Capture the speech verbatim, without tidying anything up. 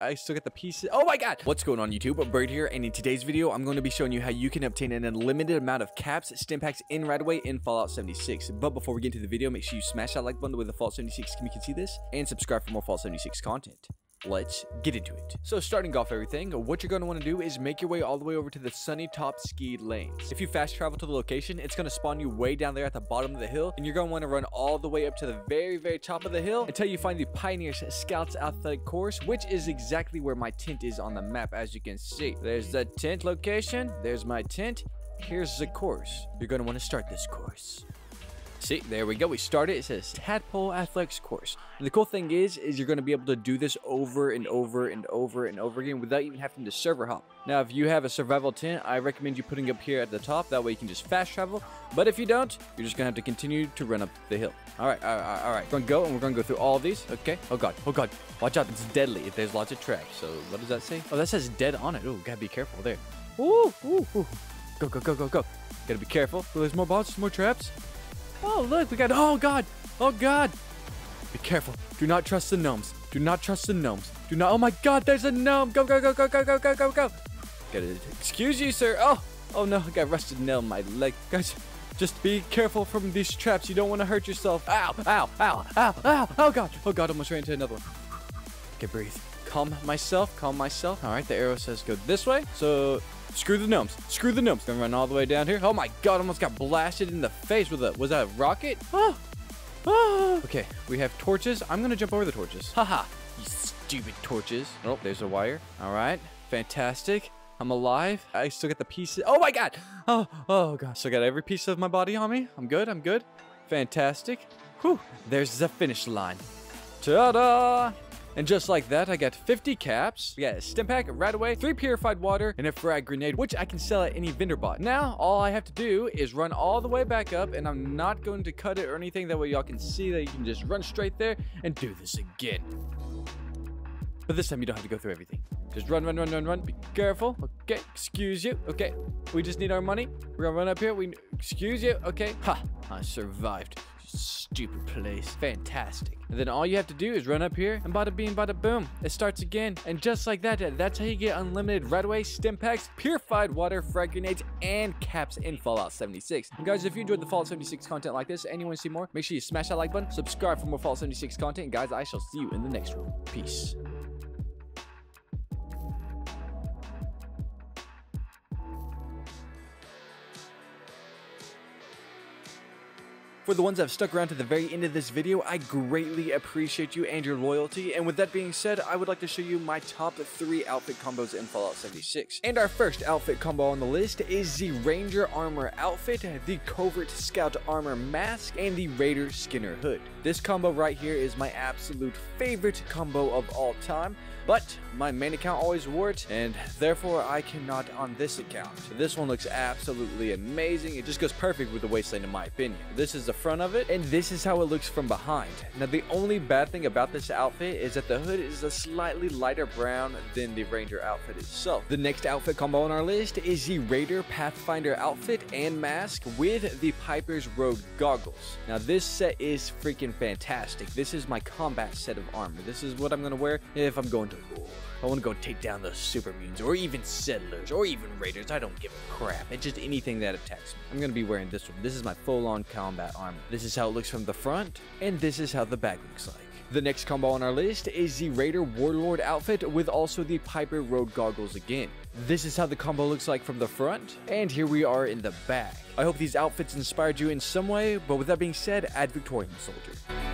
I still get the pieces. Oh my God. What's going on YouTube? I'm Bird here. And in today's video, I'm going to be showing you how you can obtain an unlimited amount of caps, Stimpaks, and Radaway in Fallout seventy-six. But before we get into the video, make sure you smash that like button the way the Fallout seventy-six can, can see this and subscribe for more Fallout seventy-six content. Let's get into it. So starting off everything, what you're going to want to do is make your way all the way over to the Sunny Top Ski Lanes. If you fast travel to the location, it's going to spawn you way down there at the bottom of the hill, and you're going to want to run all the way up to the very, very top of the hill until you find the Pioneer Scouts Athletic Course, which is exactly where my tent is on the map, as you can see. There's the tent location. There's my tent. Here's the course. You're going to want to start this course. See, there we go. We started. It says Tadpole Athletics Course. And the cool thing is, is you're going to be able to do this over and over and over and over again without even having to server hop. Now, if you have a survival tent, I recommend you putting up here at the top. That way you can just fast travel. But if you don't, you're just going to have to continue to run up the hill. All right, all right, all right. We're going to go and we're going to go through all of these. Okay. Oh, God. Oh, God. Watch out. It's deadly. If there's lots of traps. So what does that say? Oh, that says dead on it. Oh, got to be careful there. Ooh, ooh, ooh. Go, go, go, go, go. Got to be careful. Oh, there's more bots, more traps. Oh, look, we got, oh, God, oh, God. Be careful. Do not trust the gnomes. Do not trust the gnomes. Do not, oh, my God, there's a gnome. Go, go, go, go, go, go, go, go, go. Gotta, excuse you, sir. Oh, oh, no, I got rusted nail in my leg. Guys, just be careful from these traps. You don't want to hurt yourself. Ow, ow, ow, ow, ow, oh, God. Oh, God, almost ran into another one. Okay, breathe. Calm myself, calm myself. All right, the arrow says go this way, so... Screw the gnomes. Screw the gnomes. Gonna run all the way down here. Oh my God, almost got blasted in the face with a, was that a rocket? Oh. Oh. Okay, we have torches. I'm gonna jump over the torches. Haha, you stupid torches. Oh, there's a wire. All right, fantastic. I'm alive. I still got the pieces. Oh my God. Oh, oh God. Still got every piece of my body on me. I'm good, I'm good. Fantastic. Whew, there's the finish line. Ta-da! And just like that, I got fifty caps. We got a Stimpak, Radaway, three purified water, and a frag grenade, which I can sell at any vendor bot. Now, all I have to do is run all the way back up, and I'm not going to cut it or anything. That way y'all can see that you can just run straight there and do this again. But this time, you don't have to go through everything. Just run, run, run, run, run. Be careful. Okay, excuse you. Okay, we just need our money. We're gonna run up here. We excuse you. Okay, ha, I survived. Stupid place. Fantastic. And then all you have to do is run up here and bada beam, bada boom. It starts again. And just like that, that's how you get unlimited Radaway, Stimpaks, purified water, frag grenades, and caps in Fallout seventy-six. And guys, if you enjoyed the Fallout seventy-six content like this and you want to see more, make sure you smash that like button, subscribe for more Fallout seventy-six content. And guys, I shall see you in the next one. Peace. For the ones that have stuck around to the very end of this video, I greatly appreciate you and your loyalty. And with that being said, I would like to show you my top three outfit combos in Fallout seventy-six. And our first outfit combo on the list is the Ranger Armor Outfit, the Covert Scout Armor Mask, and the Raider Skinner Hood. This combo right here is my absolute favorite combo of all time, but my main account always wore it, and therefore I cannot on this account. This one looks absolutely amazing. It just goes perfect with the wasteland in my opinion. This is the front of it, and this is how it looks from behind. Now the only bad thing about this outfit is that the hood is a slightly lighter brown than the Ranger outfit itself. The next outfit combo on our list is the Raider Pathfinder outfit and mask with the Piper's Road goggles. Now this set is freaking fantastic. This is my combat set of armor. This is what I'm gonna wear if I'm going to war. I want to go take down those super mutants or even settlers or even raiders. I don't give a crap. It's just anything that attacks me. I'm gonna be wearing this one. This is my full-on combat armor. This is how it looks from the front, and this is how the back looks like. The next combo on our list is the Raider Warlord outfit with also the Piper Road goggles again. This is how the combo looks like from the front, and here we are in the back. I hope these outfits inspired you in some way, but with that being said, ad Victoriam, soldier.